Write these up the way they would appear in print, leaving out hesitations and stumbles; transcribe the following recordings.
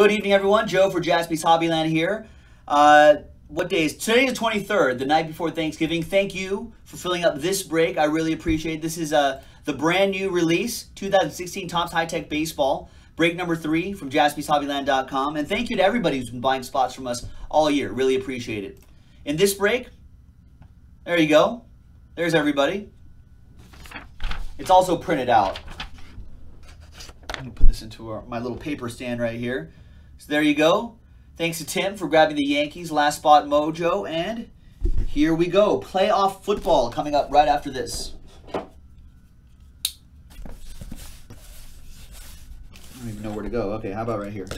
Good evening, everyone. Joe for Jaspy's Hobbyland here. What day is today? The 23rd, the night before Thanksgiving. Thank you for filling up this break. I really appreciate it. This is the brand new release, 2016 Topps High Tech Baseball, break number 3 from JaspysHobbyLand.com. And thank you to everybody who's been buying spots from us all year. Really appreciate it. In this break, there you go. There's everybody. It's also printed out. I'm gonna put this into my little paper stand right here. So there you go. Thanks to Tim for grabbing the Yankees last spot mojo, and here we go. Playoff football coming up right after this. I don't even know where to go. Okay, how about right here?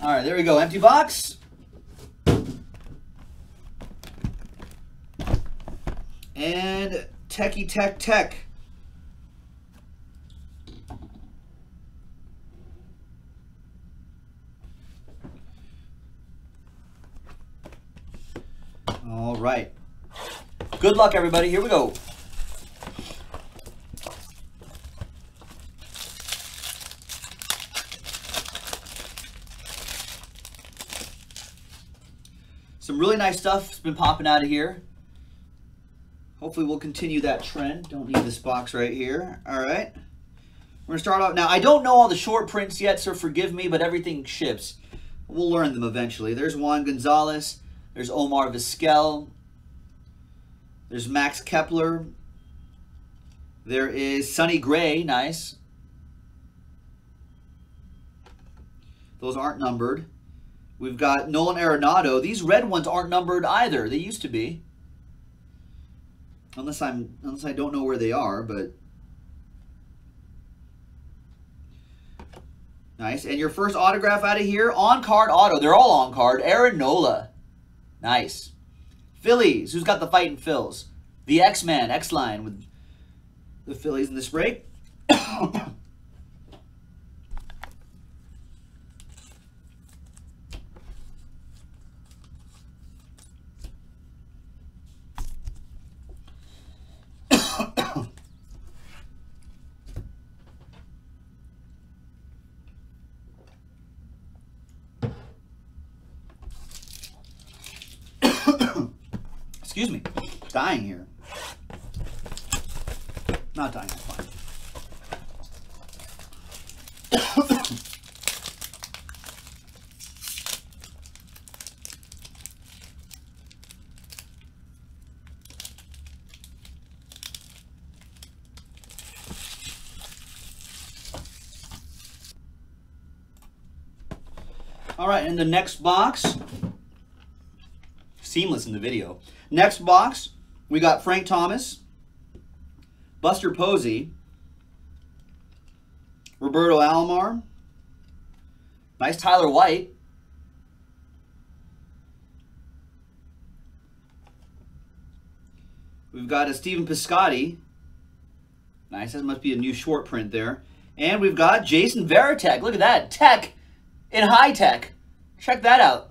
All right, there we go. Empty box. And Techie Tech Tech. All right. Good luck, everybody. Here we go. Some really nice stuff's been popping out of here. Hopefully we'll continue that trend. Don't need this box right here. All right. We're going to start off. Now, I don't know all the short prints yet, so forgive me, but everything ships. We'll learn them eventually. There's Juan Gonzalez. There's Omar Vizquel. There's Max Kepler. There is Sonny Gray. Nice. Those aren't numbered. We've got Nolan Arenado. These red ones aren't numbered either. They used to be. Unless I don't know where they are, but nice. And your first autograph out of here, on card auto. They're all on card. Aaron Nola, nice. Phillies. Who's got the Fightin' Phils? The X-Man, X-Line with the Phillies in this break. Excuse me, dying here. Not dying, it's fine. All right, in the next box, seamless in the video. Next box, we got Frank Thomas, Buster Posey, Roberto Alomar, nice Tyler White, we've got a Stephen Piscotty, nice, that must be a new short print there, and we've got Jason Veritek, look at that, Tech in high tech, check that out.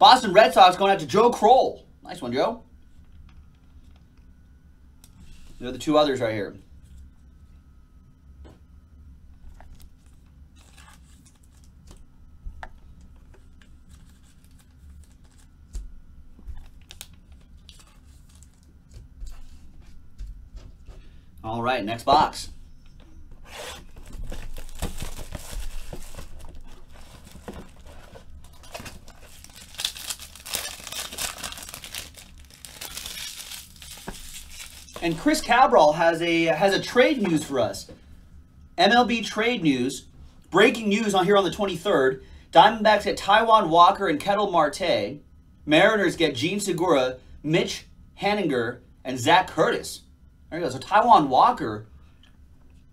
Boston Red Sox going out to Joe Kroll. Nice one, Joe. There are the two others right here. All right, next box. And Chris Cabral has a trade news for us. MLB trade news. Breaking news on here on the 23rd. Diamondbacks get Tyjuan Walker and Ketel Marte. Mariners get Jean Segura, Mitch Hanninger, and Zach Curtis. There you go. So Tyjuan Walker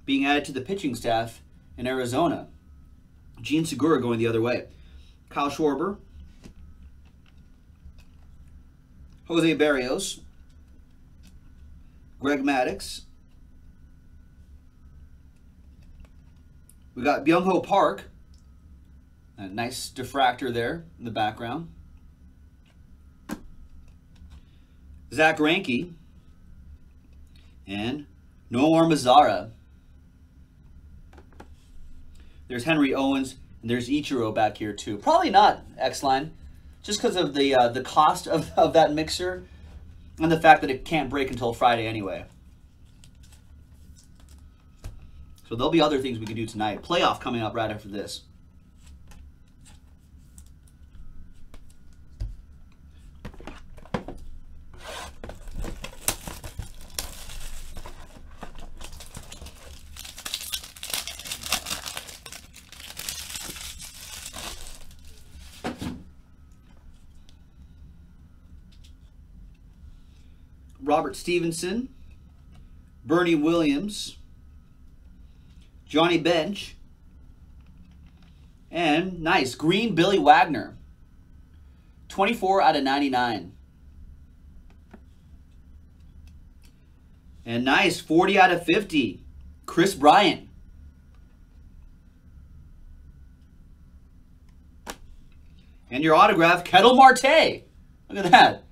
being added to the pitching staff in Arizona. Jean Segura going the other way. Kyle Schwarber. Jose Berrios. Greg Maddux. We got Byungho Park. Nice diffractor there in the background. Zach Ranke and Nomar Mazara. There's Henry Owens, and there's Ichiro back here too. Probably not X-Line, just because of the cost of that mixer and the fact that it can't break until Friday anyway. So there'll be other things we can do tonight. Playoff coming up right after this. Robert Stevenson, Bernie Williams, Johnny Bench, and nice green Billy Wagner, 24 out of 99. And nice 40 out of 50, Chris Bryant. And your autograph, Ketel Marte. Look at that.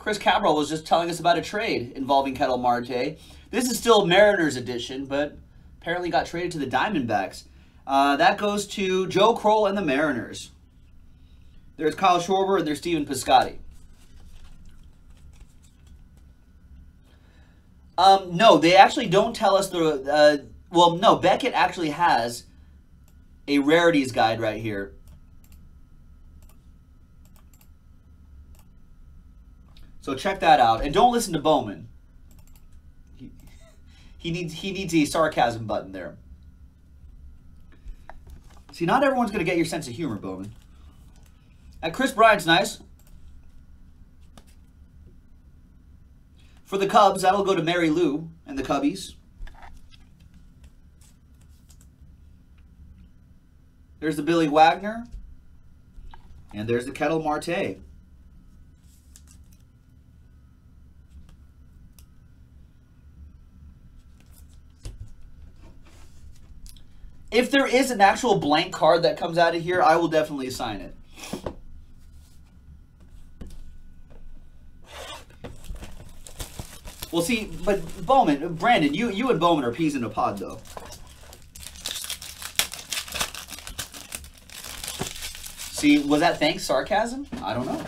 Chris Cabral was just telling us about a trade involving Ketel Marte. This is still Mariners edition, but apparently got traded to the Diamondbacks. That goes to Joe Kroll and the Mariners. There's Kyle Schwarber and there's Steven Piscotty. No, they actually don't tell us the... well, no, Beckett actually has a rarities guide right here. So check that out, and don't listen to Bowman. He needs a sarcasm button there. See, not everyone's gonna get your sense of humor, Bowman. And Chris Bryant's nice. For the Cubs, that'll go to Mary Lou and the Cubbies. There's the Billy Wagner, and there's the Ketel Marte. If there is an actual blank card that comes out of here, I will definitely sign it. We'll see, but Bowman, Brandon, you and Bowman are peas in a pod, though. See, was that thanks sarcasm? I don't know.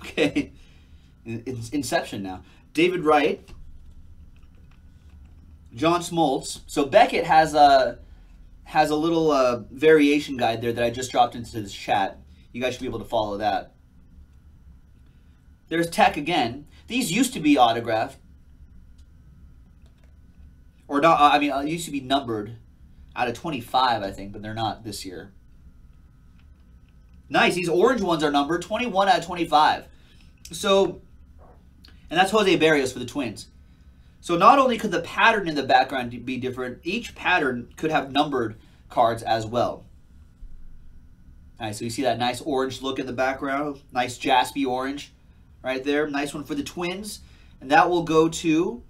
Okay. It's Inception now. David Wright. John Smoltz. So Beckett has a little variation guide there that I just dropped into this chat. You guys should be able to follow that. There's Tech again. These used to be autographed. Or not, I mean, used to be numbered out of 25, I think, but they're not this year. Nice. These orange ones are numbered 21 out of 25. So, and that's Jose Berrios for the Twins. So not only could the pattern in the background be different, each pattern could have numbered cards as well. All right, so you see that nice orange look in the background. Nice Jaspy orange right there. Nice one for the Twins. And that will go to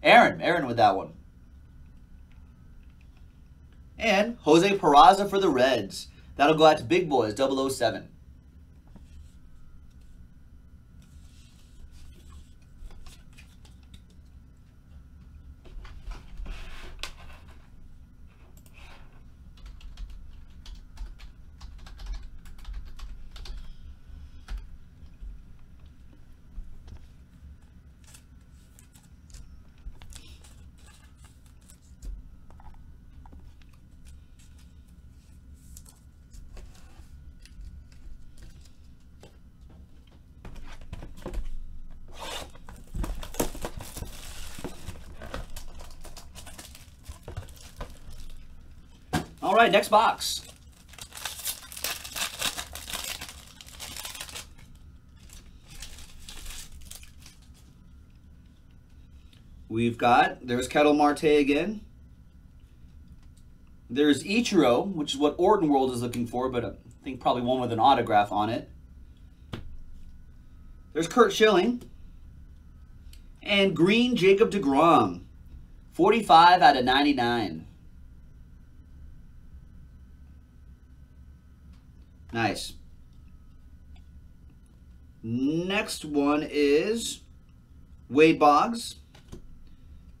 Aaron. Aaron with that one. And Jose Peraza for the Reds. That'll go out to Big Boys, 007. All right, next box. We've got, there's Ketel Marte again. There's Ichiro, which is what Orton World is looking for, but I think probably one with an autograph on it. There's Curt Schilling. And green Jacob deGrom, 45 out of 99. Nice. Next one is Wade Boggs.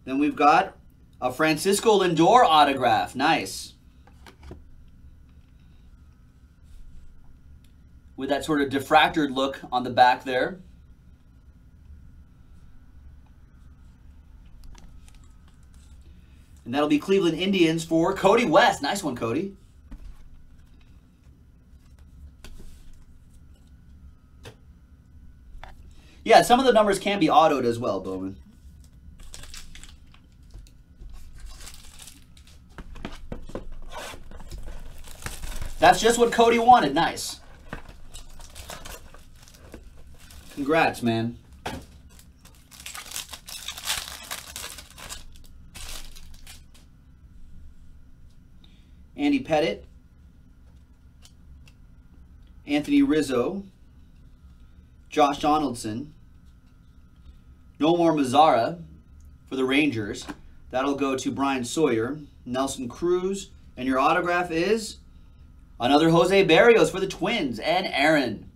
Then we've got a Francisco Lindor autograph. Nice. With that sort of diffractored look on the back there. And that'll be Cleveland Indians for Cody West. Nice one, Cody. Yeah, some of the numbers can be autoed as well, Bowman. That's just what Cody wanted. Nice. Congrats, man. Andy Pettit. Anthony Rizzo. Josh Donaldson. Nomar Mazara for the Rangers. That'll go to Brian Sawyer. Nelson Cruz. And your autograph is another Jose Berrios for the Twins. And Aaron.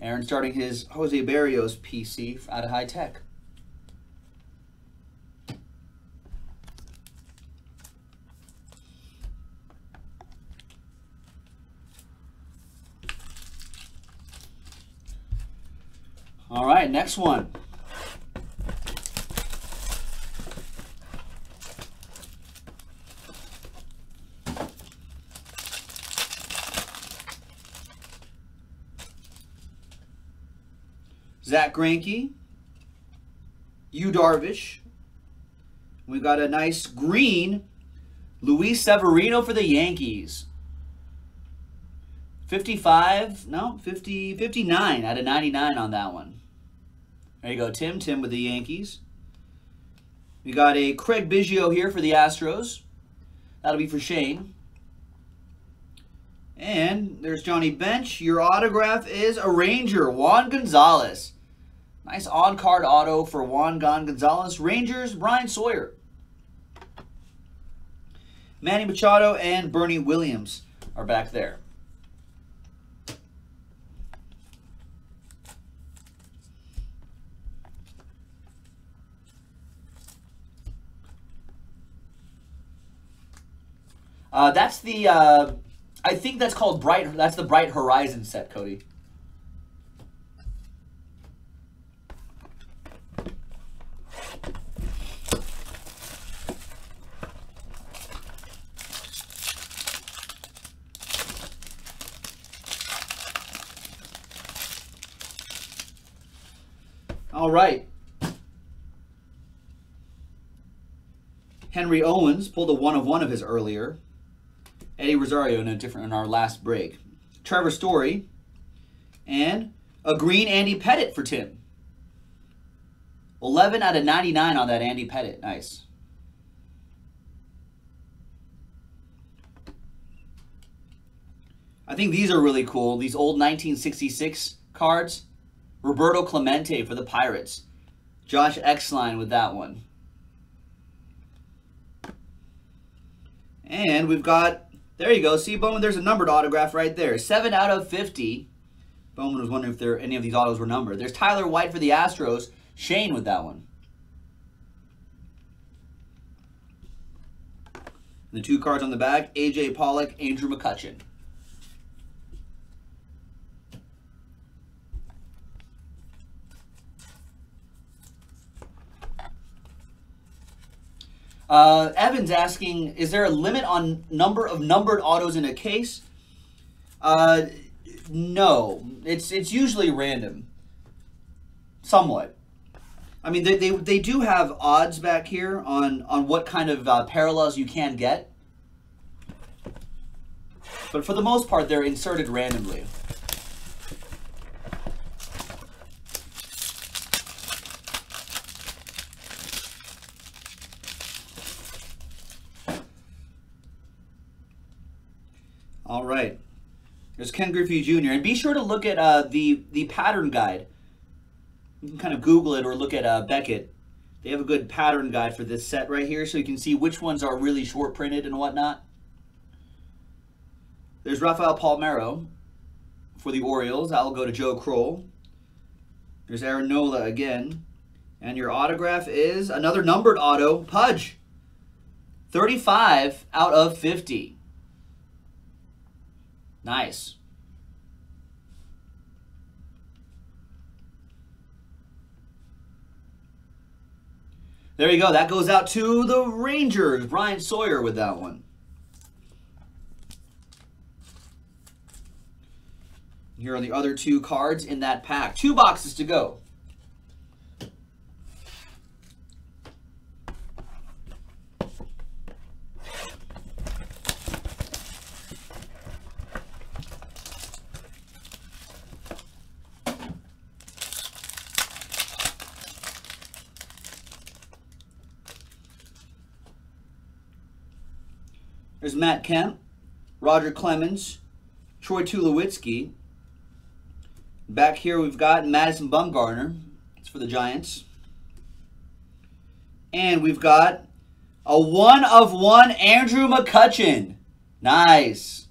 Aaron starting his Jose Berrios PC out of High Tech. All right, next one. Zach Ranke, Yu Darvish. We got a nice green Luis Severino for the Yankees. 59 out of 99 on that one. There you go, Tim. Tim with the Yankees. We got a Craig Biggio here for the Astros. That'll be for Shane. And there's Johnny Bench. Your autograph is a Ranger, Juan Gonzalez. Nice on-card auto for Juan Gonzalez. Rangers, Brian Sawyer. Manny Machado and Bernie Williams are back there. That's the, I think that's called Bright, that's the Bright Horizons set, Cody. All right. Henry Owens pulled a 1/1 of his earlier. Eddie Rosario in our last break. Trevor Story and a green Andy Pettit for Tim. 11 out of 99 on that Andy Pettit. Nice. I think these are really cool. These old 1966 cards. Roberto Clemente for the Pirates. Josh Exline with that one. And we've got, there you go. See, Bowman, there's a numbered autograph right there. 7 out of 50. Bowman was wondering if there any of these autos were numbered. There's Tyler White for the Astros. Shane with that one. And the two cards on the back, A.J. Pollock, Andrew McCutcheon. Evan's asking, is there a limit on number of numbered autos in a case? No. It's usually random. Somewhat. I mean, they do have odds back here on what kind of parallels you can get. But for the most part, they're inserted randomly. All right, there's Ken Griffey Jr. And be sure to look at the pattern guide. You can kind of Google it or look at Beckett. They have a good pattern guide for this set right here, so you can see which ones are really short printed and whatnot. There's Rafael Palmeiro for the Orioles. That'll go to Joe Kroll. There's Aaron Nola again. And your autograph is another numbered auto, Pudge. 35 out of 50. Nice. There you go. That goes out to the Rangers. Brian Sawyer with that one. Here are the other two cards in that pack. Two boxes to go. There's Matt Kemp, Roger Clemens, Troy Tulowitzki. Back here we've got Madison Bumgarner. It's for the Giants. And we've got a 1 of 1 Andrew McCutcheon. Nice.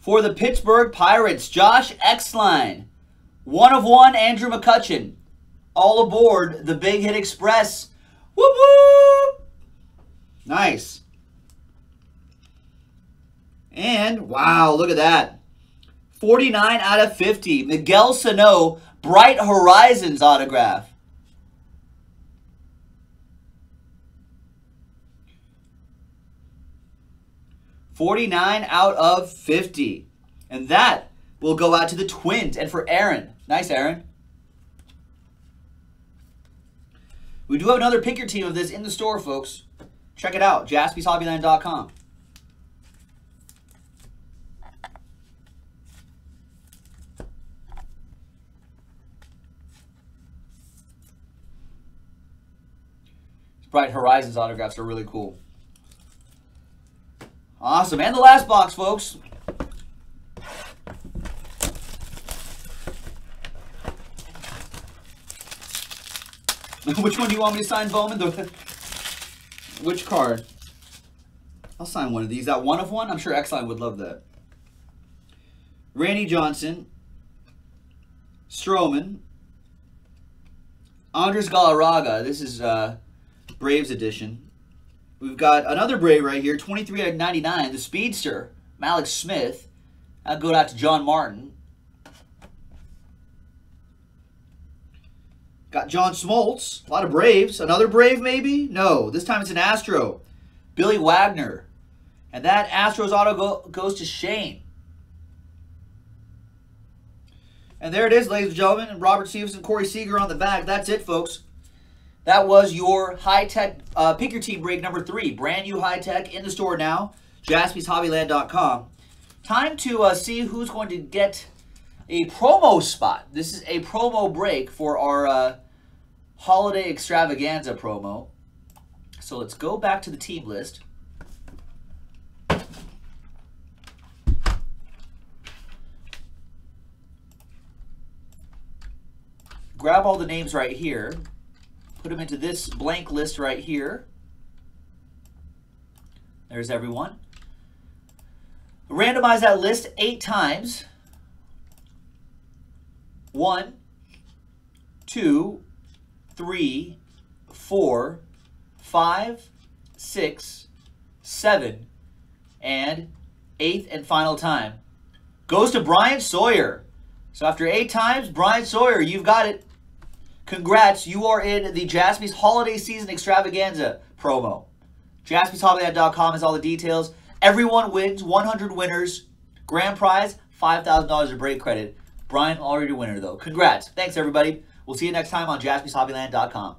For the Pittsburgh Pirates, Josh Exline. 1 of 1 Andrew McCutcheon. All aboard the Big Hit Express. Whoop, whoop. Nice. And, wow, look at that. 49 out of 50. Miguel Sano, Bright Horizons autograph. . 49 out of 50. And that will go out to the Twins and for Aaron. Nice, Aaron. We do have another pick your team of this in the store, folks. Check it out, JaspysHobbyLand.com. Bright Horizons autographs are really cool. Awesome. And the last box, folks. Which one do you want me to sign, Bowman? Which card? I'll sign one of these. That 1 of 1? I'm sure X-Line would love that. Randy Johnson. Stroman. Andres Galarraga. This is Braves edition. We've got another Brave right here. 23 out of 99. The Speedster. Malik Smith. That'll go out to John Martin. Got John Smoltz, a lot of Braves. Another Brave, maybe? No, this time it's an Astro. Billy Wagner. And that Astros auto goes to Shane. And there it is, ladies and gentlemen. Robert Stevenson, Corey Seager on the back. That's it, folks. That was your high-tech pick your team break number 3. Brand new high-tech in the store now. JaspysHobbyland.com. Time to see who's going to get a promo spot. This is a promo break for our holiday extravaganza promo. So let's go back to the team list. Grab all the names right here. Put them into this blank list right here. There's everyone. Randomize that list 8 times. 1, 2, 3, 4, 5, 6, 7, and 8th and final time goes to Brian Sawyer. So after 8 times, Brian Sawyer, you've got it. Congrats, you are in the Jaspy's Holiday Season Extravaganza promo. JaspysHobbyland.com has all the details. Everyone wins, 100 winners. Grand prize, $5,000 of break credit. Brian, already a winner, though. Congrats. Thanks, everybody. We'll see you next time on JaspysHobbyland.com.